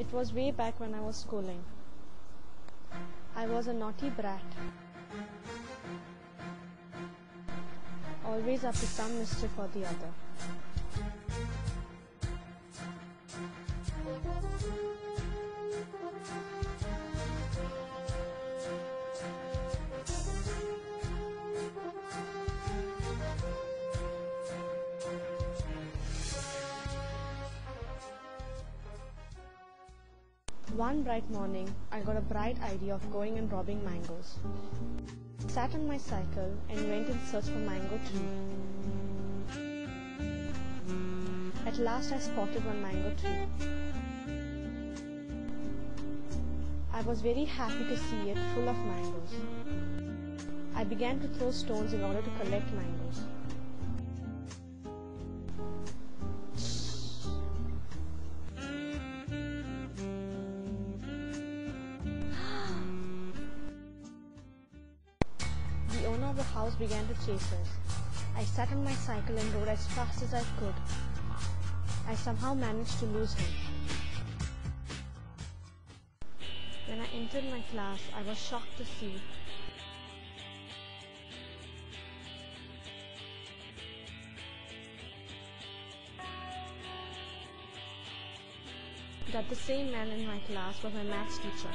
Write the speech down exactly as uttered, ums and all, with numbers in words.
It was way back when I was schooling. I was a naughty brat. Always up to some mischief or the other. One bright morning, I got a bright idea of going and robbing mangoes. I sat on my cycle and went in search for mango tree. At last I spotted one mango tree. I was very happy to see it full of mangoes. I began to throw stones in order to collect mangoes. The owner of the house began to chase us. I sat on my cycle and rode as fast as I could. I somehow managed to lose him. When I entered my class, I was shocked to see that the same man in my class was my maths teacher.